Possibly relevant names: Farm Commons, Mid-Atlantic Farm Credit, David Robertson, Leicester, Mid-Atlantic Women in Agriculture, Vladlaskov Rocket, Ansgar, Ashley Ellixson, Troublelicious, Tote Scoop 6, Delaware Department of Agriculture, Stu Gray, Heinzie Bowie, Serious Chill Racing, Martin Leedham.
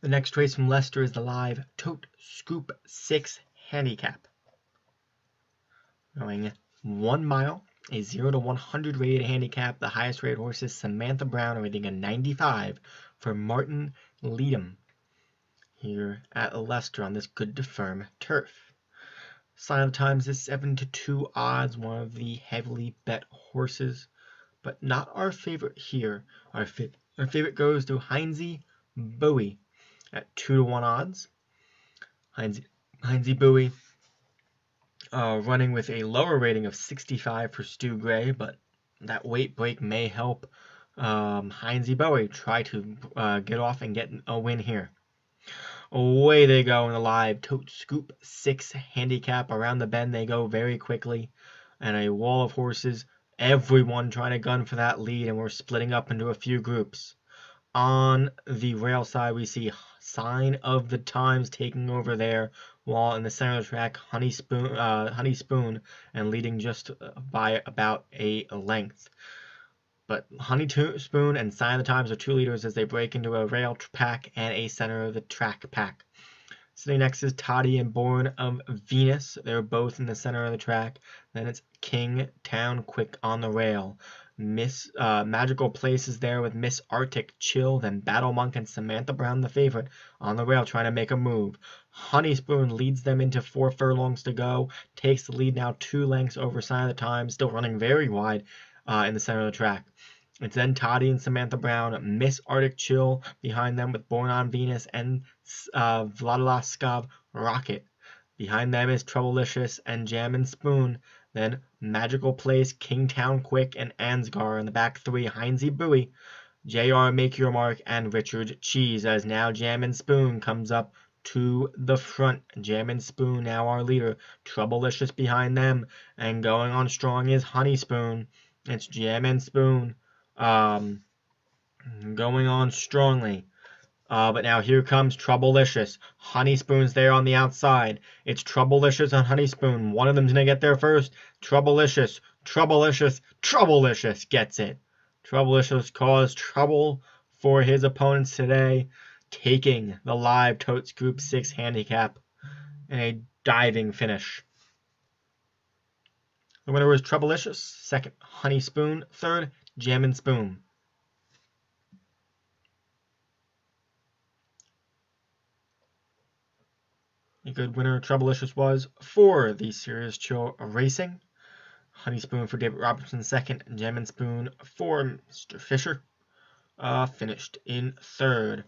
The next race from Leicester is the live Tote Scoop 6 handicap. Going 1 mile, a 0 to 100 rated handicap. The highest rated horse is Samantha Brown, rating a 95 for Martin Leedham here at Leicester on this good to firm turf. Sign of the Times is 7-2 odds, one of the heavily bet horses, but not our favorite here. Our favorite goes to Heinzie Bowie at 2-1 odds. Heinzie Bowie running with a lower rating of 65 for Stu Gray, but that weight break may help Heinzie Bowie try to get off and get a win here. Away they go in the live Tote Scoop 6 handicap. Around the bend they go very quickly, and a wall of horses, everyone trying to gun for that lead, and we're splitting up into a few groups. On the rail side, we see Sign of the Times taking over there, while in the center of the track, Honey Spoon, and leading just by about a length. But Honey Spoon and Sign of the Times are two leaders as they break into a rail pack and a center of the track pack. Sitting next is Toddy and Born of Venus. They're both in the center of the track. Then it's King Town Quick on the rail. Miss Magical Place is there with Miss Arctic Chill, then Battle Monk and Samantha Brown, the favorite, on the rail trying to make a move. Honey Spoon leads them into 4 furlongs to go, takes the lead now 2 lengths over Sign of the Times, still running very wide in the center of the track. It's then Toddy and Samantha Brown, Miss Arctic Chill behind them with Born on Venus and Vladlaskov Rocket. Behind them is Troublelicious and Jam and Spoon. Then Magical Place, Kingtown Quick, and Ansgar in the back 3, Heinzie Bowie, J.R. Make Your Mark, and Richard Cheese, as now Jam and Spoon comes up to the front. Jam and Spoon now our leader, Troublelicious behind them, and going on strong is Honey Spoon. It's Jam and Spoon going on strongly. But now here comes Troublelicious. Honey Spoon's there on the outside. It's Troublelicious and Honey Spoon. One of them's going to get there first. Troublelicious gets it. Troublelicious caused trouble for his opponents today, taking the live Tote Scoop 6 handicap in a diving finish. The winner was Troublelicious, second Honey Spoon, third Jammin' Spoon. A good winner, Troublelicious, was for the Serious Chill Racing. Honey Spoon for David Robertson, second. Jam and Spoon for Mr. Fisher. Finished in third.